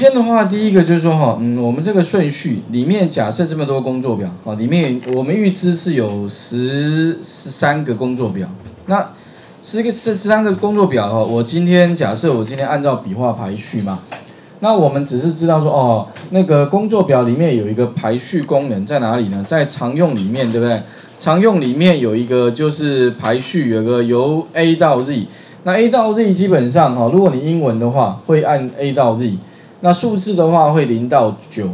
先的话，第一个就是说哈，我们这个顺序里面假设这么多工作表啊，里面我们预知是有13个工作表，那13个工作表哈，我今天假设我今天按照笔画排序嘛，那我们只是知道说哦，那个工作表里面有一个排序功能在哪里呢？在常用里面，对不对？常用里面有一个就是排序，有个由 A 到 Z， 那 A 到 Z 基本上哈，如果你英文的话会按 A 到 Z。那数字的话会0到9，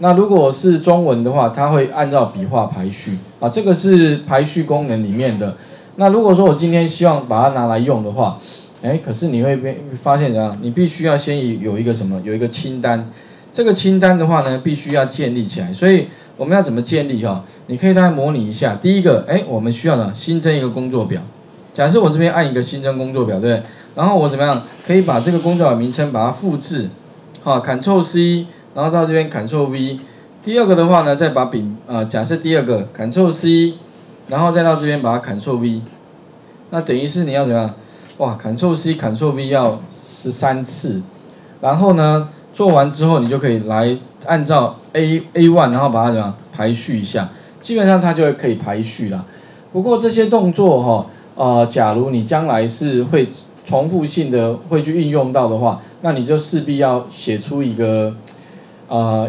那如果是中文的话，它会按照笔画排序啊，这个是排序功能里面的。那如果说我今天希望把它拿来用的话，可是你会发现啊，你必须要先有一个什么，有一个清单。这个清单的话呢，必须要建立起来。所以我们要怎么建立哈？你可以再模拟一下。第一个，我们需要呢新增一个工作表。假设我这边按一个新增工作表，对不对？然后我怎么样可以把这个工作表名称把它复制？好 ，Ctrl C， 然后到这边 Ctrl V。第二个的话呢，再把丙假设第二个 Ctrl C， 然后再到这边把它 Ctrl V。那等于是你要怎么样？哇 ，Ctrl C Ctrl V 要13次。然后呢，做完之后你就可以来按照 A1， 然后把它怎么样排序一下，基本上它就可以排序啦。不过这些动作哈，假如你将来是会重复性的会去运用到的话，那你就势必要写出一个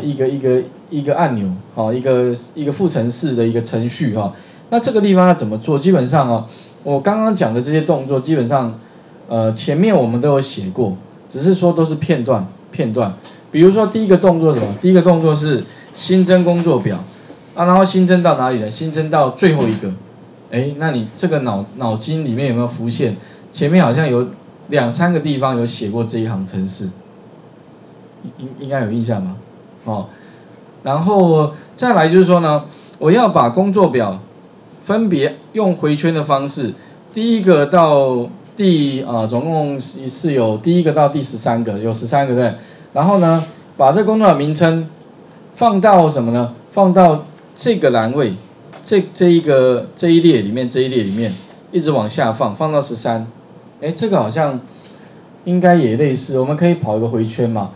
一个按钮，好，一个副程式的一个程序哈。那这个地方要怎么做？基本上哦，我刚刚讲的这些动作，基本上前面我们都有写过，只是说都是片段。比如说第一个动作是什么？第一个动作是新增工作表啊，然后新增到哪里了？新增到最后一个。那你这个脑筋里面有没有浮现？前面好像有2-3个地方有写过这一行程式，应该有印象吧？然后再来就是说呢，我要把工作表分别用回圈的方式，第一个到总共是有第一个到第13个，有13个对。然后呢，把这工作表名称放到什么呢？放到这个栏位，这一列里面。一直往下放到13，这个好像应该也类似，我们可以跑一个回圈嘛。